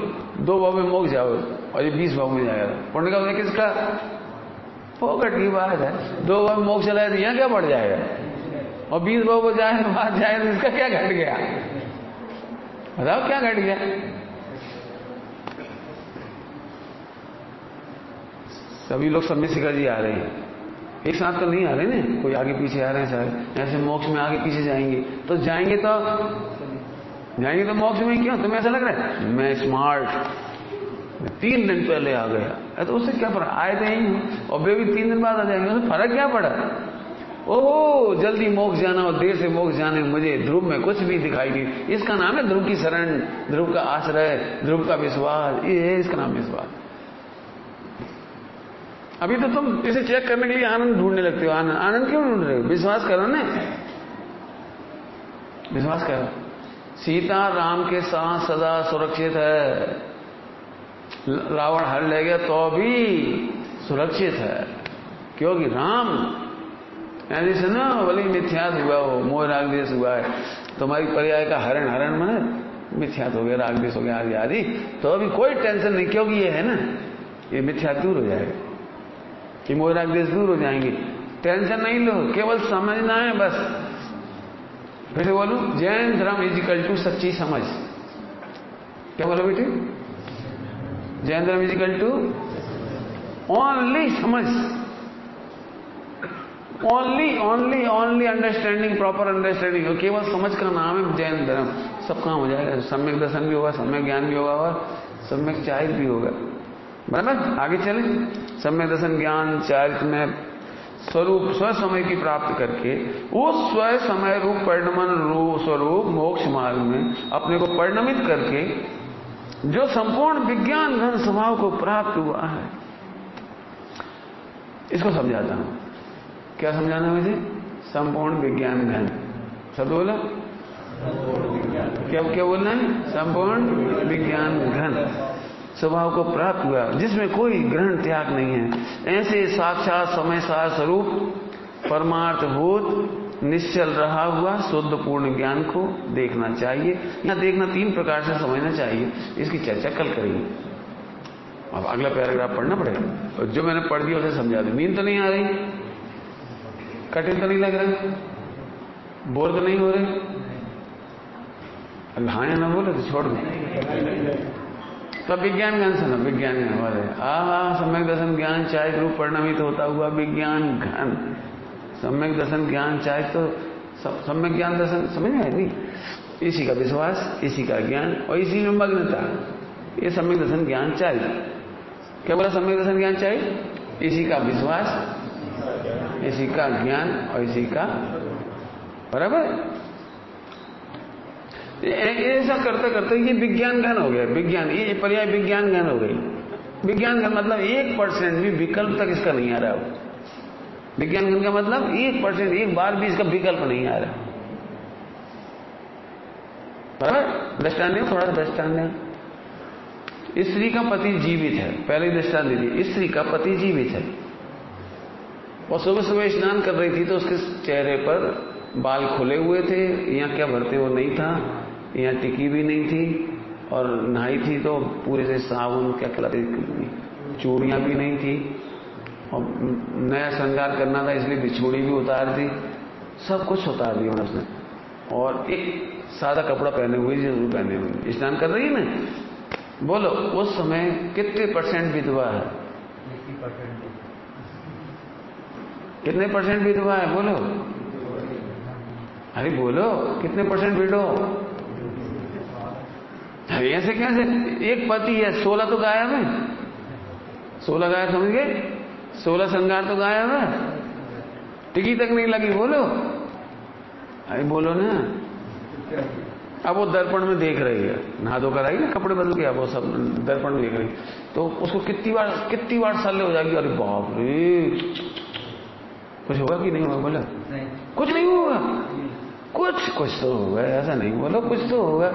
2 भाव में मोक्ष जाओगे और ये 20 भाव में जाएगा। पुण्य का होता है किसका, फोकट की बात है। 2 भाव मोक्ष चला है, यहाँ क्या बढ़ जाएगा, और 20 भाव को जाए बात जाए तो इसका क्या घट गया, बताओ क्या घट गया। सभी लोग सम्यशिखर जी आ रहे हैं, एक साथ तो नहीं आ रहे ना, कोई आगे पीछे आ रहे हैं सर। ऐसे मोक्ष में आगे पीछे जाएंगे तो मोक्ष में। क्यों तुम्हें ऐसा लग रहा है मैं स्मार्ट, तीन दिन पहले आ गया, तो उससे क्या फर्क, आए थे ही और बेबी 3 दिन बाद आ जाएंगे, तो फर्क क्या पड़ा। ओहो जल्दी मोक्ष जाना और देर से मोक्ष जाने, मुझे ध्रुव में कुछ भी दिखाई नहीं। इसका नाम है ध्रुव की शरण, ध्रुव का आश्रय, ध्रुव का विश्वास, ये है इसका नाम विश्वास। अभी तो तुम इसे चेक करने के लिए आनंद ढूंढने लगते हो, आनंद आनंद क्यों ढूंढ रहे हो, विश्वास करो ना, विश्वास करो। सीता राम के साथ सदा सुरक्षित है, रावण हर ले गया तो भी सुरक्षित है, क्योंकि राम ऐसे से ना भले मिथ्यात हुआ हो, मोह रागदेश हुआ है, तुम्हारी पर्याय का हरण, हरण माने मिथ्यात हो गया, रागदेश हो गया आदि आदि, तो अभी कोई टेंशन नहीं, क्योंकि ये है ना, ये मिथ्या दूर हो जाएगा, ये मोह रागदेश दूर हो जाएंगे, टेंशन नहीं लो, केवल समझना है बस। फिर से बोलू, जैन धर्म इज इक्वल टू सच्ची समझ, क्या बोलो बेटे, जैन धर्म इज इक्वल टू ओनली समझ, only only only understanding, proper understanding, केवल समझ का नाम है जैन धर्म। सब काम हो जाएगा, सम्यक दर्शन भी होगा, सम्यक ज्ञान भी होगा और सम्यक चारित्र भी होगा। बराबर आगे चले, सम्यक दर्शन ज्ञान चारित्र में स्वरूप स्वसमय की प्राप्ति करके उस स्वसमय रूप परिणमन रूप स्वरूप मोक्ष मार्ग में अपने को परिणमित करके जो संपूर्ण विज्ञान घन स्वभाव को प्राप्त हुआ है, इसको समझाता हूं। क्या समझाना है मुझे, संपूर्ण विज्ञान घन, शब्द बोला क्या, क्या बोलना है, संपूर्ण विज्ञान घन स्वभाव को प्राप्त हुआ जिसमें कोई ग्रहण त्याग नहीं है, ऐसे साक्षात समयसार स्वरूप परमार्थभूत निश्चल रहा हुआ शुद्ध पूर्ण ज्ञान को देखना चाहिए। यह देखना 3 प्रकार से समझना चाहिए, इसकी चर्चा कल करेंगे। अब अगला पैराग्राफ पढ़ना पड़ेगा, जो मैंने पढ़ दिया उसे समझा दी। नींद तो नहीं आ रही, कठिन तो नहीं लग रहा, बोर तो नहीं हो रहे, हाँ या ना बोलो तो छोड़ दो। तो विज्ञान ज्ञान सुनो, विज्ञान ज्ञान हमारे सम्यक दर्शन ज्ञान चाहे रूप परिणमित होता हुआ विज्ञान घन सम्यक दर्शन ज्ञान चाहे, तो सम्यक ज्ञान दर्शन समझ में आए नहीं, इसी का विश्वास, इसी का ज्ञान और इसी में मग्नता, ये सम्यक दर्शन ज्ञान चाहिए। क्या बोला, सम्यक दर्शन ज्ञान चाहिए, इसी का विश्वास, इसी का ज्ञान और इसी का, बराबर। ऐसा करते करते ये विज्ञान घन हो गया, विज्ञान ये पर्याय विज्ञान घन हो गई। विज्ञान घन मतलब 1% भी विकल्प तक इसका नहीं आ रहा हो, विज्ञान घन का मतलब 1% एक बार भी इसका विकल्प नहीं आ रहा, बराबर। दृष्टांत, थोड़ा सा दृष्टांत, स्त्री का पति जीवित है, पहले दृष्टांत दीजिए, स्त्री का पति जीवित है और सुबह सुबह स्नान कर रही थी, तो उसके चेहरे पर बाल खुले हुए थे, यहाँ क्या भरते वो नहीं था, यहाँ टिकी भी नहीं थी और नहाई थी तो पूरे से साबुन क्या कहलाते, चूड़ियाँ भी नहीं थी और नया श्रृंगार करना था इसलिए बिछोड़ी भी उतार दी, सब कुछ उतार दिया उसने, और एक सादा कपड़ा पहने हुए जरूर पहने हुए स्नान कर रही है ना। बोलो उस समय कितने % विधवा है, कितने % विधवा है, बोलो, अरे बोलो कितने % विधो, अरे ऐसे कैसे, एक पति है, 16 तो गायब है, 16 गायब समझ गए, 16 श्रृंगार तो गायब है, टिकी तक नहीं लगी, बोलो, अरे बोलो ना। अब वो दर्पण में देख रही है, नहा धो कर आई ना, कपड़े बदल के अब वो सब दर्पण में देख रही है, तो उसको कितनी बार साले हो जाएगी, अरे बाप रे कुछ होगा कि नहीं होगा, बोला कुछ नहीं होगा, कुछ तो होगा, ऐसा नहीं बोलो कुछ तो होगा।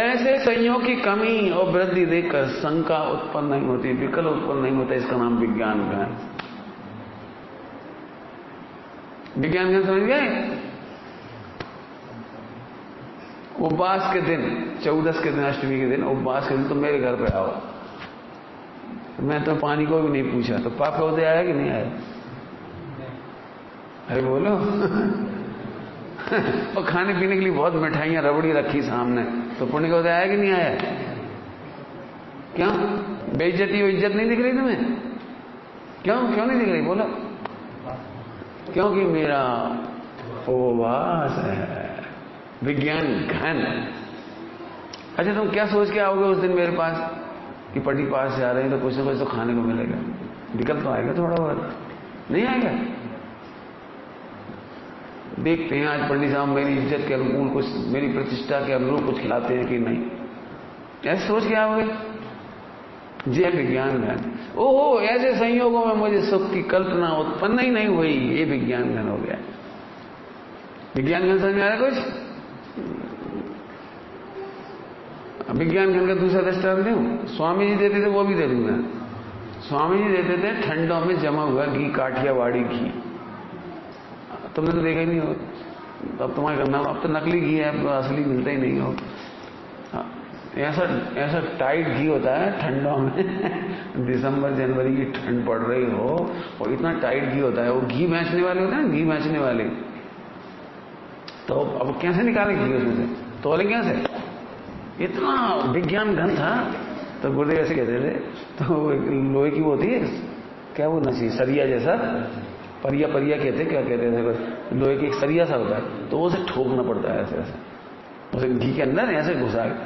ऐसे संयोग की कमी और वृद्धि देखकर शंका उत्पन्न नहीं होती, विकल्प उत्पन्न नहीं होता, इसका नाम विज्ञान ज्ञान। विज्ञान ज्ञान समझ गए। उपवास के दिन, 14 के दिन, अष्टमी के दिन उपवास के दिन तुम मेरे घर पे आओ, मैं तो पानी को भी नहीं पूछा, तो पाप का उदय आया कि नहीं आया, अरे बोलो। और खाने पीने के लिए बहुत मिठाइयां रबड़ी रखी सामने, तो पुण्य का उदय आया कि नहीं आया, क्यों बेइज्जती और इज्जत नहीं दिख रही तुम्हें, क्यों नहीं दिख रही, बोलो, क्योंकि मेरा उपवास है, विज्ञान घन। अच्छा तुम क्या सोच के आओगे उस दिन मेरे पास, कि पटी पास जा रहे हैं तो कुछ ना कुछ तो खाने को मिलेगा, दिक्कत तो आएगा, थोड़ा बहुत नहीं आएगा। देखते हैं आज पंडित साहब मेरी इज्जत के अनुकूल कुछ, मेरी प्रतिष्ठा के अनुरूप कुछ खिलाते हैं कि नहीं। ऐसे सोच के आओगे जय विज्ञान ज्ञान। ओह, ऐसे संयोगों में मुझे सुख की कल्पना उत्पन्न ही नहीं हुई, ये विज्ञान ज्ञान हो गया। विज्ञान ज्ञान समझ में आया कुछ? विज्ञान ज्ञान का दूसरा दृष्टांत दूं, स्वामी जी देते थे वो भी दे दूंगा। स्वामी जी देते थे ठंडों में जमा हुआ घी, काठियावाड़ी घी, तुमने तो देखा ही नहीं हो। अब तुम्हारे करना, अब तो नकली घी है, अब तो असली मिलता ही नहीं हो। ऐसा ऐसा टाइट घी होता है ठंडों में दिसंबर जनवरी की ठंड पड़ रही हो और इतना टाइट घी होता है, वो घी बेचने वाले होते हैं, घी बेचने वाले तो अब कैसे निकाले घी उसमें से, तोले कैसे? इतना विज्ञान घन था। तो गुरुदेव ऐसे कहते थे, तो लोहे की वो होती है क्या, वो नसी सरिया जैसा, परिया परिया कहते, क्या कहते हैं, लोहे की एक सरिया सा होता है, तो उसे ठोकना पड़ता है ऐसे ऐसे, उसे घी के अंदर ऐसे घुसा के,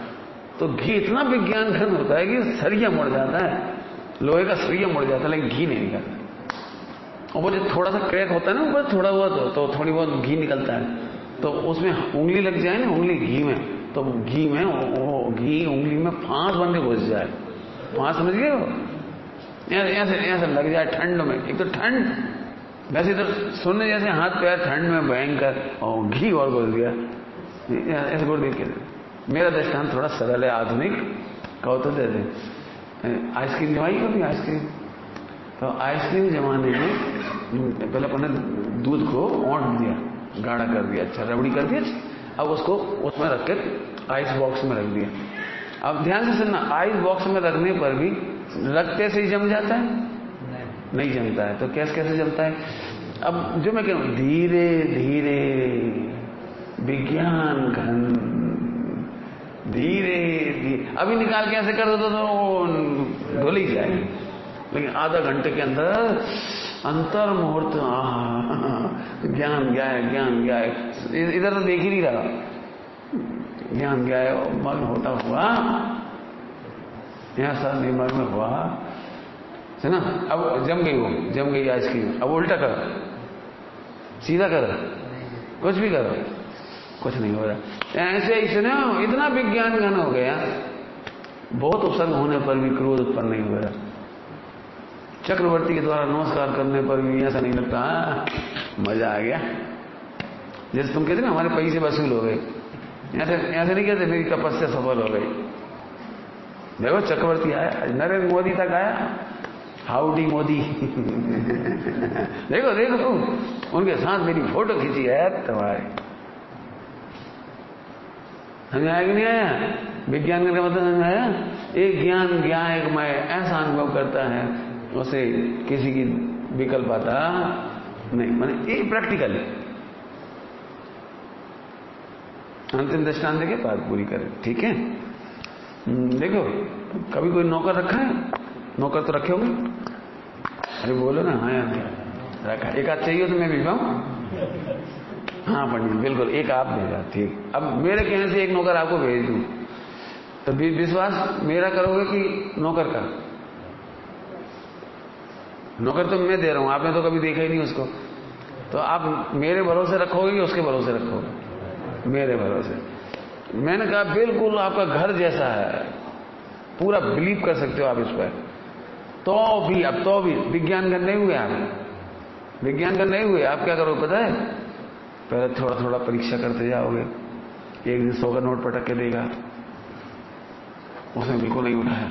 तो घी इतना विज्ञान घन होता है कि सरिया मुड़ जाता है, लोहे का सरिया मुड़ जाता है, लेकिन घी नहीं निकलता। और वो जो थोड़ा सा क्रैक होता है ना ऊपर, थोड़ा बहुत तो थोड़ी बहुत घी निकलता है, तो उसमें उंगली लग जाए ना, उंगली घी में, तो घी में वो घी उंगली में फांस बन के घुस जाए, फांस समझ गए हो, ऐसे ऐसे लग जाए ठंड में। एक तो ठंड वैसे तो सुनने जैसे हाथ पैर ठंड में भयंकर, और घी और घुस गया, ऐसे बोल देख के। मेरा दृष्टांत थोड़ा सरल है, आधुनिक कहो तो दे दें। आइसक्रीम जमाई कभी आइसक्रीम, तो आइसक्रीम जमाने में पहले अपने दूध को औंट दिया, गाढ़ा कर दिया, अच्छा रबड़ी कर दिया, अब उसको उसमें रख के आइस बॉक्स में रख दिया। अब ध्यान से सुनना, आइस बॉक्स में रखने पर भी रखते से ही जम जाता है? नहीं जमता है, तो कैसे कैसे जमता है? अब जो मैं कह रहा हूं, धीरे धीरे विज्ञान घन, धीरे धीरे, अभी निकाल के ऐसे कर दो तो धुल ही जाएगी, लेकिन आधा घंटे के अंदर अंतर मुहूर्त ज्ञान गया है, ज्ञान गया है, इधर तो देख ही नहीं रहा, ज्ञान गया है, मग्न होता हुआ यहाँ साथ मग्न हुआ है ना। अब जम गई, वो जम गई आइसक्रीम, अब उल्टा करो, सीधा करो, कुछ भी करो, कुछ नहीं हो रहा। ऐसे इसने इतना विज्ञान घन हो गया, बहुत उपसर्ग होने पर भी क्रोध उत्पन्न नहीं हो रहा। चक्रवर्ती के द्वारा नमस्कार करने पर भी ऐसा नहीं लगता मजा आ गया, जैसे तुम कहते ना हमारे पैसे वसूल हो गए, ऐसे ऐसे नहीं कहते मेरी तपस्या सफल हो गई। देखो चक्रवर्ती आया, नरेंद्र मोदी तक आया, हाउडी मोदी देखो देखो तुम, उनके साथ मेरी फोटो खींची है तुम्हारे, हमें आया कि नहीं आया? विज्ञान का मतलब हमें आया, एक ज्ञान ज्ञान मैं ऐसा अनुभव करता है, उसे किसी की विकल्प आता नहीं, माने ये प्रैक्टिकल है। अंतिम दृष्टांत देके बात पूरी करें, ठीक है? देखो कभी कोई नौकर रखा है, नौकर तो रखे होंगे, अरे बोलो ना, हाँ यार रखा, एक आध चाहिए तो मैं भिजवाऊं? हाँ पंडित बिल्कुल, एक आप भेजा, ठीक। अब मेरे कहने से एक नौकर आपको भेज दूं तो विश्वास मेरा करोगे कि नौकर का? नौकर तो मैं दे रहा हूं, आपने तो कभी देखा ही नहीं उसको, तो आप मेरे भरोसे रखोगे या उसके भरोसे रखोगे? मेरे भरोसे। मैंने कहा बिल्कुल आपका घर जैसा है, पूरा बिलीव कर सकते हो आप इस पर, तो भी अब तो भी विज्ञान कर नहीं हुए आप, विज्ञान कर नहीं हुए आप। क्या करोगे पता है, पहले थोड़ा थोड़ा परीक्षा करते जाओगे, एक दिन 100 का नोट पटक के देगा, उसने बिल्कुल नहीं उठाया।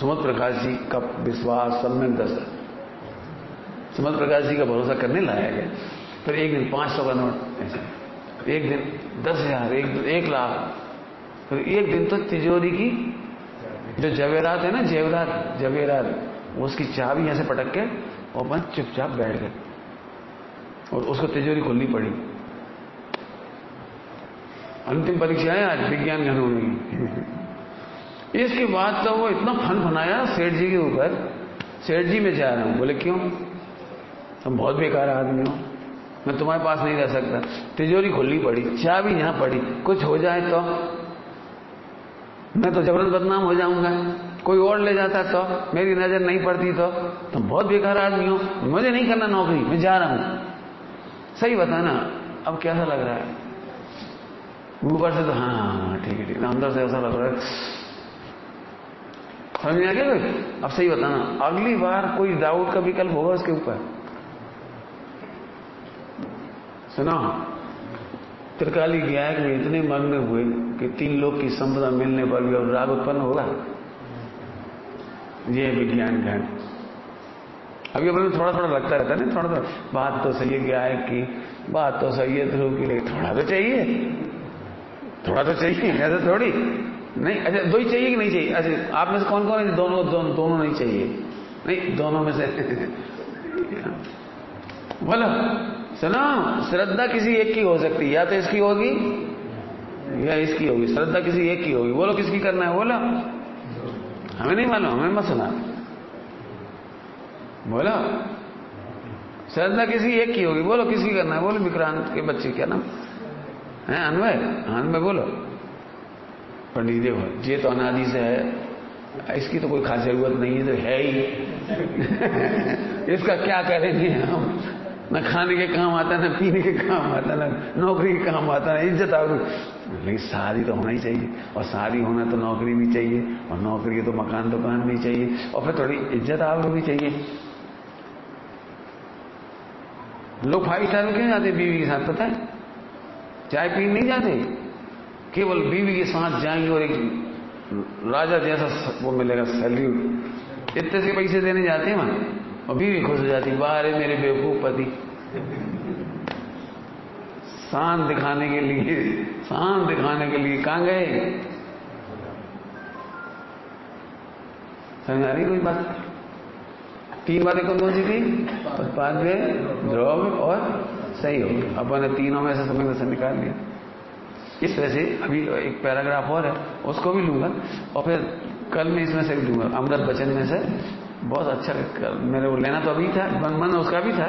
सुमत प्रकाश जी का विश्वास सम्यक दर्शन, सुमत प्रकाश जी का भरोसा करने लाया गया, फिर एक दिन 500 का नोट ऐसे, एक दिन 10,000, एक लाख, फिर एक दिन तो तिजोरी की जो जवेरात है ना, जेवरात जवेरात, उसकी चाबी ऐसे पटक के और बस चुपचाप बैठ गए, और उसको तिजोरी खोलनी पड़ी। अंतिम परीक्षा है आज विज्ञान घन होने की। इसके बाद तो वो इतना फन फनाया सेठ जी के ऊपर, सेठ जी मैं जा रहा हूं, बोले क्यों, तुम बहुत बेकार आदमी हो, मैं तुम्हारे पास नहीं रह सकता, तिजोरी खोलनी पड़ी, चाबी यहां पड़ी, कुछ हो जाए तो मैं तो जबरन बदनाम हो जाऊंगा, कोई और ले जाता तो, मेरी नजर नहीं पड़ती तो तुम बहुत बेकार आदमी हो, मुझे नहीं करना नौकरी, मैं जा रहा हूं। सही बताना अब कैसा लग रहा है? ऊपर से तो हाँ हाँ ठीक है ठीक है, अंदर से ऐसा लग रहा है, समझ आ गया? अब सही बताना अगली बार कोई डाउट का विकल्प होगा उसके ऊपर। सुना त्रिकाली गायक में इतने मग्न हुए कि 3 लोग की संपदा मिलने पर भी अब राग उत्पन्न होगा। ये विज्ञान ज्ञान अभी अपने थोड़ा थोड़ा लगता रहता है ना, थोड़ा थोड़ा बात तो सही है गायक की, बात तो सही है ध्रुव की, लेकिन थोड़ा तो चाहिए, थोड़ा तो चाहिए, ऐसा थोड़ी नहीं। अच्छा दो ही चाहिए कि नहीं चाहिए? अच्छा आप में से कौन कौन है दोनों नहीं चाहिए? नहीं दोनों में से बोलो। सुनो श्रद्धा किसी एक की हो सकती है, या तो इसकी होगी या इसकी होगी, श्रद्धा किसी एक की होगी। बोलो किसकी करना है? बोलो हमें नहीं मालूम, हमें मत सुना। बोलो श्रद्धा किसी एक की होगी, बोलो किसकी करना है? बोलो विक्रांत के बच्चे क्या नाम है, अन्वय, अन्वय बोलो। पंडित देखो ये तो अनादि से है, इसकी तो कोई खास जरूरत नहीं है, तो है ही इसका क्या करेंगे हम? ना खाने के काम आता, ना पीने के काम आता, ना नौकरी के काम आता, ना इज्जत आबरू। लेकिन शादी तो होना ही चाहिए, और शादी होना तो नौकरी भी चाहिए, और नौकरी तो मकान दुकान भी चाहिए, और फिर थोड़ी इज्जत आबरू भी चाहिए। लोग 5 साल क्यों जाते बीवी के साथ? पता है चाय पीने नहीं जाते, केवल बीवी के साथ जाएंगे और एक राजा जैसा वो मिलेगा सैल्यूट, इतने से पैसे देने जाते हैं वहां, और बीवी खुश हो जाती, बाहर है मेरे बेवकूफ पति। शान दिखाने के लिए, शान दिखाने के लिए कहां गए? समझ आ रही कोई बात? 3 बातें कौन कौन सी थी? उत्पाद-व्यय-ध्रौव्य और संयोग। अपन ने तीनों में से समय से निकाल लिया। इस तरह से अभी एक पैराग्राफ और है, उसको भी लूंगा, और फिर कल मैं इसमें से भी लूंगा, अमृत वचन में से। बहुत अच्छा मेरे वो लेना तो अभी था, मन उसका भी था,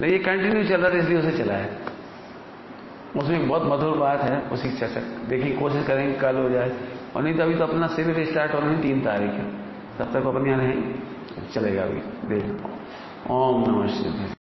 लेकिन ये कंटिन्यू चल रहा था इसलिए उसे चला है। उसमें बहुत मधुर बात है, उसी चर्चा देखिए, कोशिश करेंगे कल हो जाए, और नहीं तो अभी तो अपना सिविल स्टार्ट होना है 3 तारीख है, तब तक अपने यहाँ नहीं चलेगा अभी। देखो ओम नमः शिवाय।